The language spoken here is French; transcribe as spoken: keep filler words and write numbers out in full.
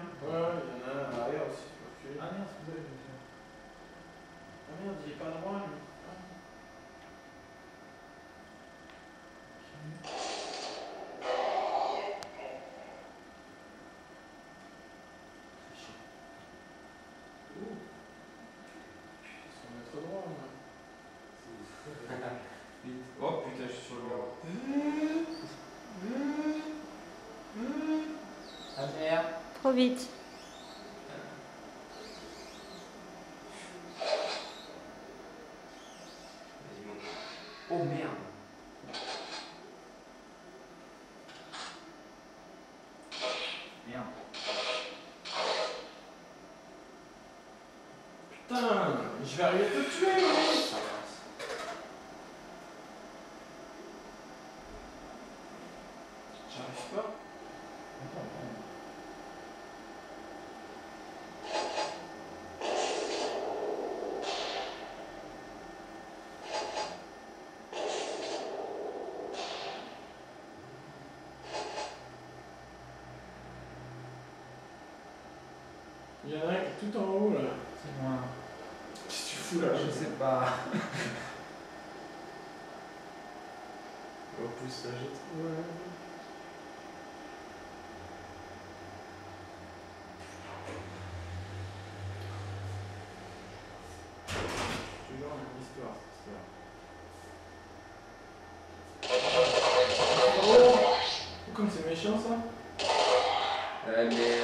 quelqu'un? Ouais, il y en a un à l'arrière aussi. Ah merde, c'est vous avez vu ça. Ah merde, il est pas droit lui. Oh putain, je suis sur le gars. Trop vite. Vas-y, monte. Oh merde. Merde. Putain, je vais arriver à te tuer, mec. J'arrive pas. Il y en a un qui est tout en haut là. C'est moi. Qu'est-ce que tu fous là? Je sais pas. En plus ça jette. Ouais. Oh, comme c'est méchant ça. Euh, mais...